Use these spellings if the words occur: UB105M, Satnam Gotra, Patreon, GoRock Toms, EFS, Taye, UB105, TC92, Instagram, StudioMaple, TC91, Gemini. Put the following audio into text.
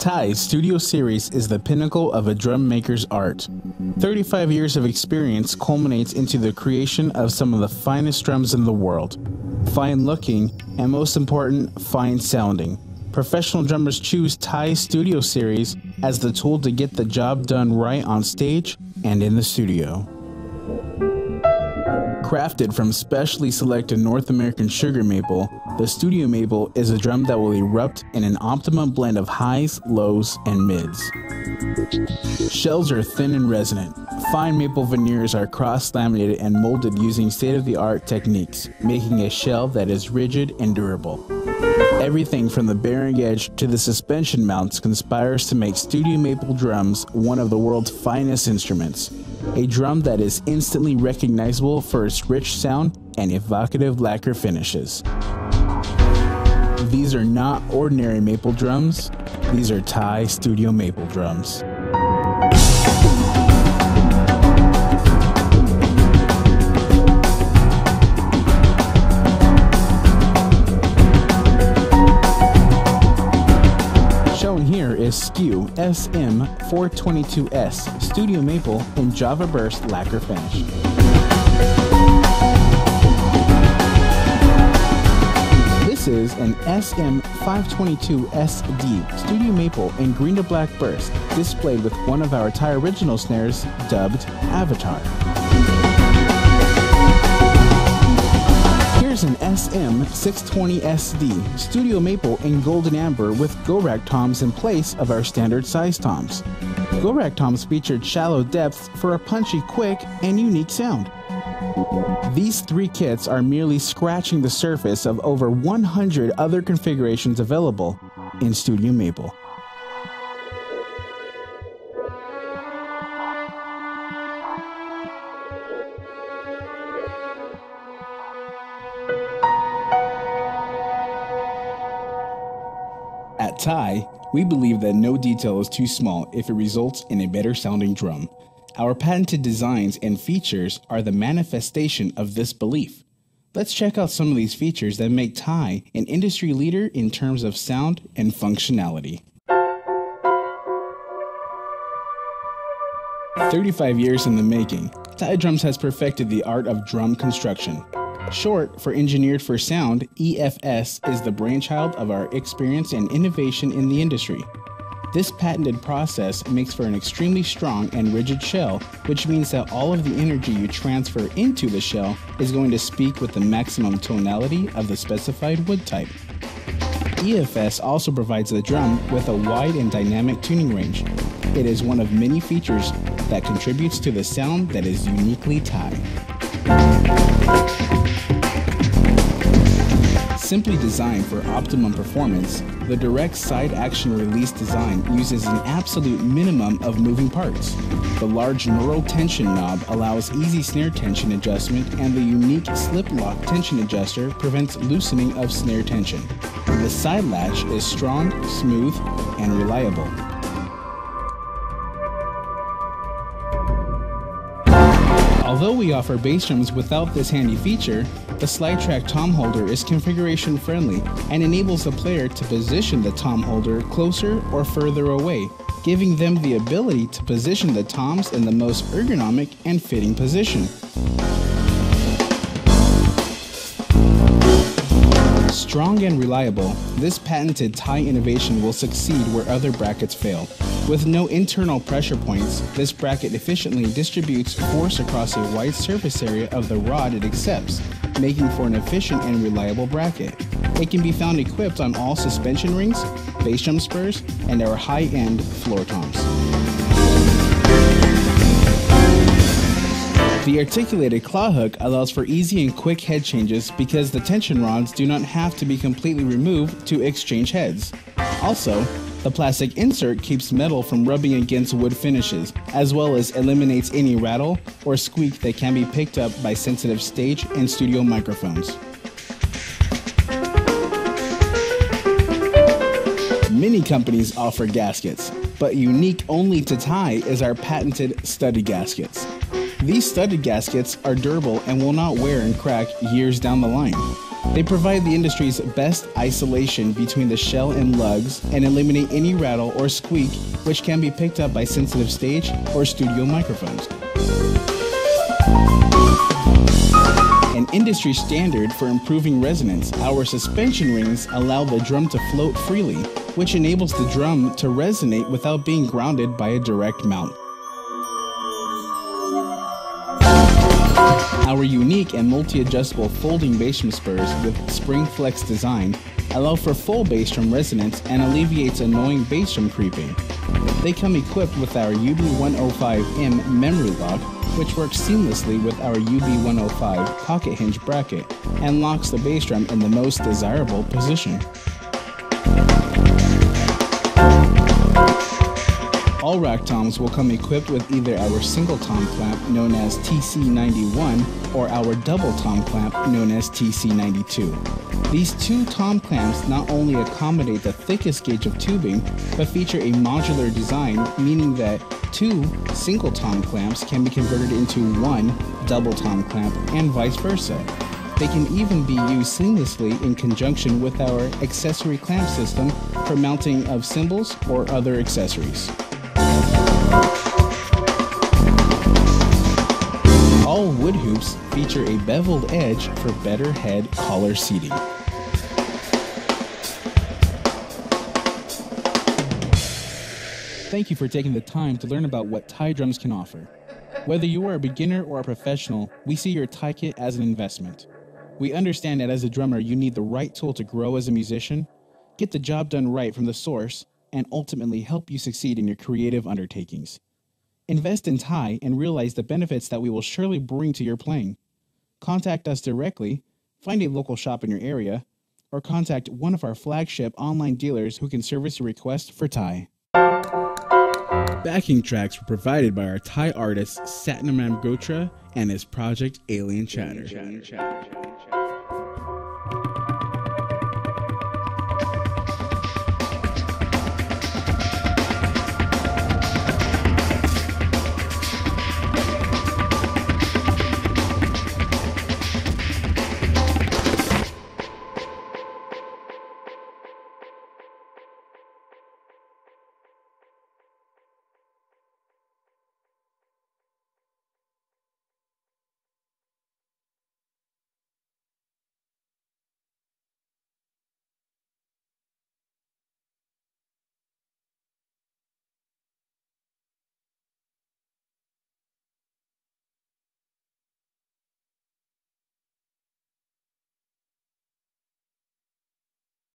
Taye's studio series is the pinnacle of a drum maker's art. 35 years of experience culminates into the creation of some of the finest drums in the world. Fine looking, and most important, fine sounding. Professional drummers choose Taye's studio series as the tool to get the job done right on stage and in the studio. Crafted from specially selected North American sugar maple, the studio maple is a drum that will erupt in an optimum blend of highs, lows, and mids. Shells are thin and resonant. Fine maple veneers are cross-laminated and molded using state-of-the-art techniques, making a shell that is rigid and durable. Everything from the bearing edge to the suspension mounts conspires to make studio maple drums one of the world's finest instruments. A drum that is instantly recognizable for its rich sound and evocative lacquer finishes. These are not ordinary maple drums, these are Taye studio maple drums. Shown here is SKU SM422S Studio Maple in Java Burst lacquer finish. This is an SM522SD Studio Maple in green to black burst, displayed with one of our Taye original snares dubbed Avatar. Here's an SM620SD Studio Maple in golden amber with GoRock Toms in place of our standard size toms. GoRock Toms featured shallow depths for a punchy, quick, and unique sound. These three kits are merely scratching the surface of over 100 other configurations available in Studio Maple. At Taye, we believe that no detail is too small if it results in a better sounding drum. Our patented designs and features are the manifestation of this belief. Let's check out some of these features that make Taye an industry leader in terms of sound and functionality. 35 years in the making, Taye Drums has perfected the art of drum construction. Short for Engineered for Sound, EFS is the brainchild of our experience and innovation in the industry. This patented process makes for an extremely strong and rigid shell, which means that all of the energy you transfer into the shell is going to speak with the maximum tonality of the specified wood type. EFS also provides the drum with a wide and dynamic tuning range. It is one of many features that contributes to the sound that is uniquely Taye. Simply designed for optimum performance, the direct side action release design uses an absolute minimum of moving parts. The large neural tension knob allows easy snare tension adjustment, and the unique slip lock tension adjuster prevents loosening of snare tension. The side latch is strong, smooth, and reliable. Although we offer bass drums without this handy feature, the slide track tom holder is configuration friendly and enables the player to position the tom holder closer or further away, giving them the ability to position the toms in the most ergonomic and fitting position. Strong and reliable, this patented Taye innovation will succeed where other brackets fail. With no internal pressure points, this bracket efficiently distributes force across a wide surface area of the rod it accepts, making for an efficient and reliable bracket. It can be found equipped on all suspension rings, bass drum spurs, and our high-end floor toms. The articulated claw hook allows for easy and quick head changes because the tension rods do not have to be completely removed to exchange heads. Also, the plastic insert keeps metal from rubbing against wood finishes, as well as eliminates any rattle or squeak that can be picked up by sensitive stage and studio microphones. many companies offer gaskets, but unique only to Taye is our patented studded gaskets. These studded gaskets are durable and will not wear and crack years down the line. They provide the industry's best isolation between the shell and lugs and eliminate any rattle or squeak which can be picked up by sensitive stage or studio microphones. An industry standard for improving resonance, our suspension rings allow the drum to float freely, which enables the drum to resonate without being grounded by a direct mount. Our unique and multi-adjustable folding bassdrum spurs with spring flex design allow for full bassdrum resonance and alleviates annoying bassdrum creeping. They come equipped with our UB105M memory lock, which works seamlessly with our UB105 pocket hinge bracket and locks the bassdrum in the most desirable position. All GoRock toms will come equipped with either our single tom clamp known as TC91 or our double tom clamp known as TC92. These two tom clamps not only accommodate the thickest gauge of tubing, but feature a modular design, meaning that two single tom clamps can be converted into one double tom clamp and vice versa. They can even be used seamlessly in conjunction with our accessory clamp system for mounting of cymbals or other accessories. All wood hoops feature a beveled edge for better head collar seating. Thank you for taking the time to learn about what Taye drums can offer. Whether you are a beginner or a professional, we see your Taye kit as an investment. We understand that as a drummer, you need the right tool to grow as a musician, get the job done right from the source, and ultimately help you succeed in your creative undertakings. Invest in Taye and realize the benefits that we will surely bring to your playing. Contact us directly, find a local shop in your area, or contact one of our flagship online dealers who can service your request for Taye. Backing tracks were provided by our Taye artist Satnam Gotra and his project Alien Chatter.